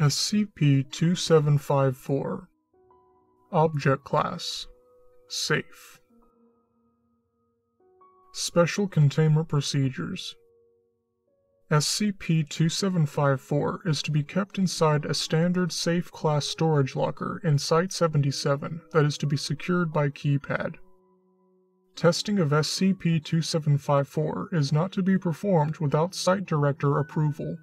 SCP-2754 Object Class Safe. Special Containment Procedures. SCP-2754 is to be kept inside a standard safe class storage locker in Site-77 that is to be secured by keypad. Testing of SCP-2754 is not to be performed without Site Director approval.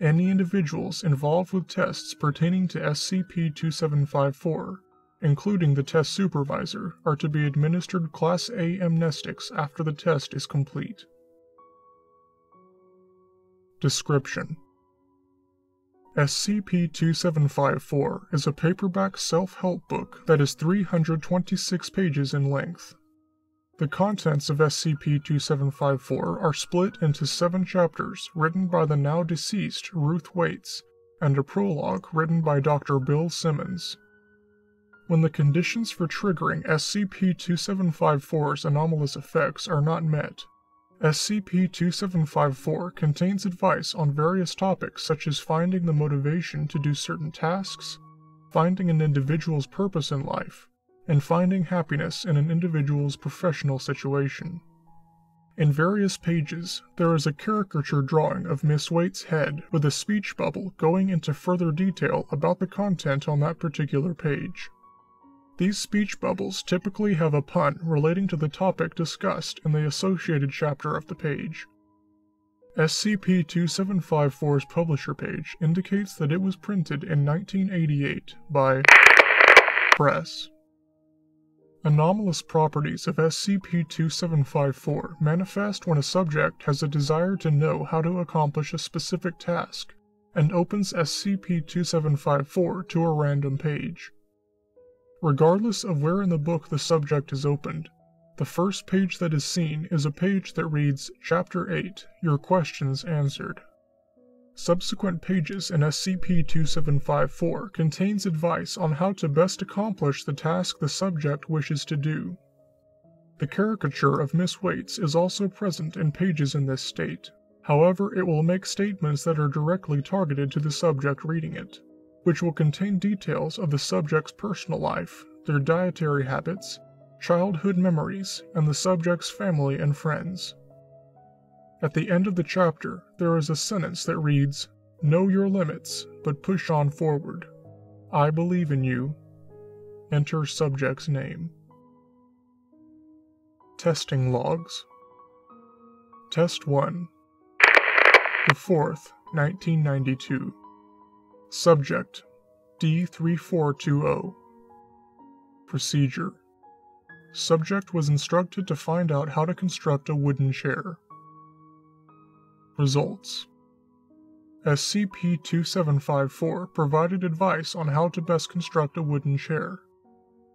Any individuals involved with tests pertaining to SCP-2754, including the test supervisor, are to be administered Class A amnestics after the test is complete. Description. SCP-2754 is a paperback self-help book that is 326 pages in length. The contents of SCP-2754 are split into 7 chapters written by the now deceased Ruth Waits, and a prologue written by Dr. Bill Simmons. When the conditions for triggering SCP-2754's anomalous effects are not met, SCP-2754 contains advice on various topics such as finding the motivation to do certain tasks, finding an individual's purpose in life, and finding happiness in an individual's professional situation. In various pages, there is a caricature drawing of Miss Waite's head with a speech bubble going into further detail about the content on that particular page. These speech bubbles typically have a pun relating to the topic discussed in the associated chapter of the page. SCP-2754's publisher page indicates that it was printed in 1988 by Press. Anomalous properties of SCP-2754 manifest when a subject has a desire to know how to accomplish a specific task, and opens SCP-2754 to a random page. Regardless of where in the book the subject is opened, the first page that is seen is a page that reads Chapter 8, Your Questions Answered. Subsequent pages in SCP-2754 contains advice on how to best accomplish the task the subject wishes to do. The caricature of Miss Waits is also present in pages in this state. However, it will make statements that are directly targeted to the subject reading it, which will contain details of the subject's personal life, their dietary habits, childhood memories, and the subject's family and friends. At the end of the chapter, there is a sentence that reads, "Know your limits, but push on forward. I believe in you." Enter subject's name. Testing Logs. Test 1, the 4th, 1992. Subject, D3420. Procedure. Subject was instructed to find out how to construct a wooden chair. Results. SCP-2754 provided advice on how to best construct a wooden chair,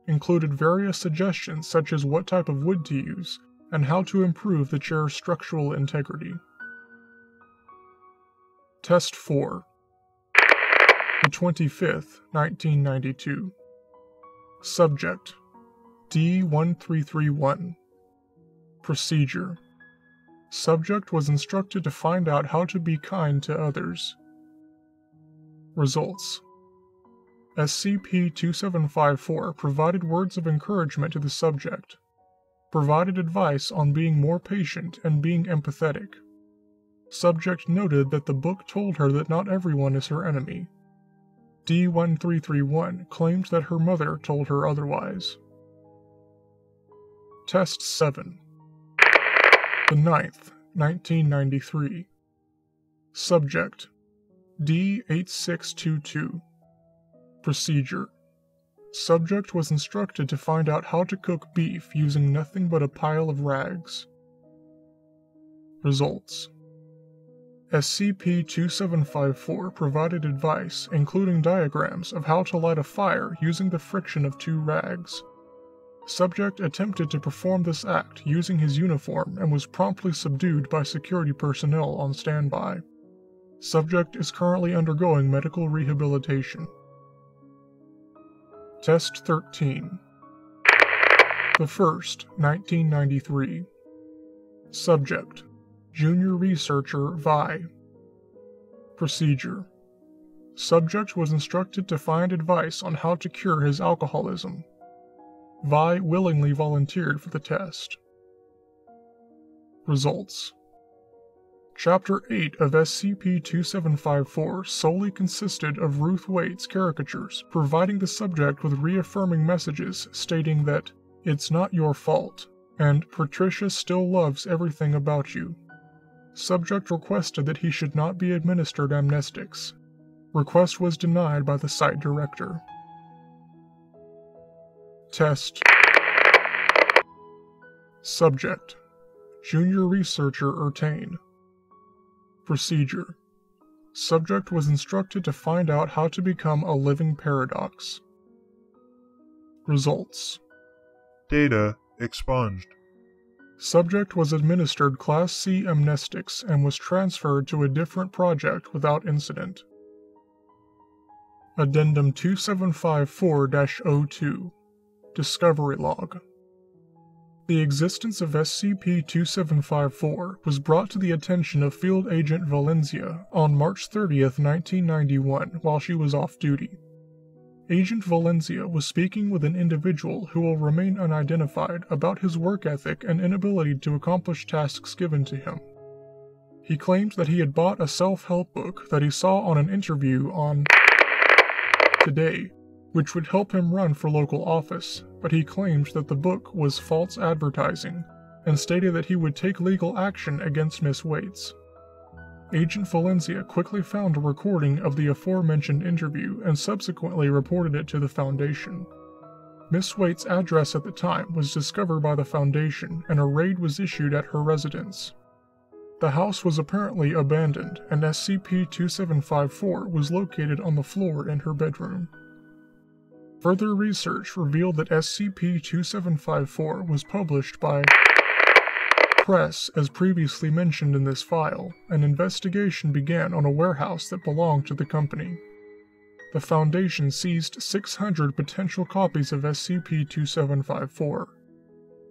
included various suggestions such as what type of wood to use, and how to improve the chair's structural integrity. Test 4. The 25th, 1992. Subject, D1331. Procedure. Subject was instructed to find out how to be kind to others. Results. SCP-2754 provided words of encouragement to the subject, provided advice on being more patient and being empathetic. Subject noted that the book told her that not everyone is her enemy. D1331 claimed that her mother told her otherwise. Test 7. The 9th, 1993. Subject, D8622. Procedure. Subject was instructed to find out how to cook beef using nothing but a pile of rags. Results. SCP-2754 provided advice, including diagrams of how to light a fire using the friction of 2 rags. Subject attempted to perform this act using his uniform and was promptly subdued by security personnel on standby. Subject is currently undergoing medical rehabilitation. Test 13. The 1st, 1993. Subject, Junior Researcher Vi. Procedure. Subject was instructed to find advice on how to cure his alcoholism. Vi willingly volunteered for the test. Results. Chapter 8 of SCP-2754 solely consisted of Ruth Waits' caricatures, providing the subject with reaffirming messages stating that "It's not your fault," and "Patricia still loves everything about you." Subject requested that he should not be administered amnestics. Request was denied by the site director. Test. Subject: Junior Researcher Ertain. Procedure: Subject was instructed to find out how to become a living paradox. Results: Data expunged. Subject was administered Class C amnestics and was transferred to a different project without incident. Addendum 2754-02 Discovery Log. The existence of SCP-2754 was brought to the attention of Field Agent Valencia on March 30, 1991, while she was off duty. Agent Valencia was speaking with an individual who will remain unidentified about his work ethic and inability to accomplish tasks given to him. He claimed that he had bought a self-help book that he saw on an interview on Today, which would help him run for local office, but he claimed that the book was false advertising, and stated that he would take legal action against Miss Waits. Agent Valencia quickly found a recording of the aforementioned interview and subsequently reported it to the Foundation. Miss Waits' address at the time was discovered by the Foundation, and a raid was issued at her residence. The house was apparently abandoned, and SCP-2754 was located on the floor in her bedroom. Further research revealed that SCP-2754 was published by Press, as previously mentioned in this file. An investigation began on a warehouse that belonged to the company. The Foundation seized 600 potential copies of SCP-2754.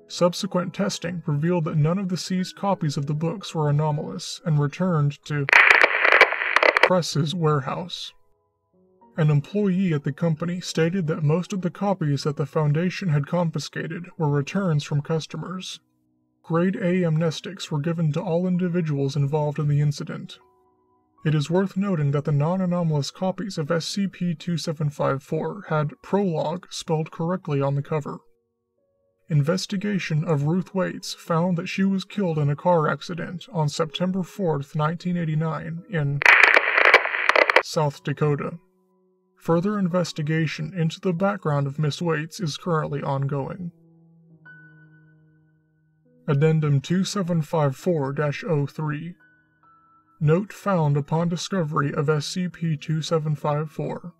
Subsequent testing revealed that none of the seized copies of the books were anomalous, and returned to Press's warehouse. An employee at the company stated that most of the copies that the Foundation had confiscated were returns from customers. Grade A amnestics were given to all individuals involved in the incident. It is worth noting that the non-anomalous copies of SCP-2754 had "prologue" spelled correctly on the cover. Investigation of Ruth Waits found that she was killed in a car accident on September 4, 1989, in South Dakota. Further investigation into the background of Miss Waits is currently ongoing. Addendum 2754-03 Note found upon discovery of SCP-2754.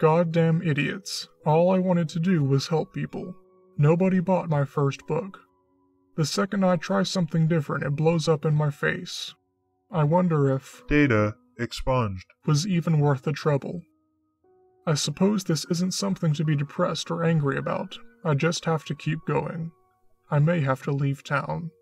Goddamn idiots. All I wanted to do was help people. Nobody bought my first book. The second I try something different, it blows up in my face. I wonder if Data expunged was even worth the trouble. I suppose this isn't something to be depressed or angry about. I just have to keep going. I may have to leave town.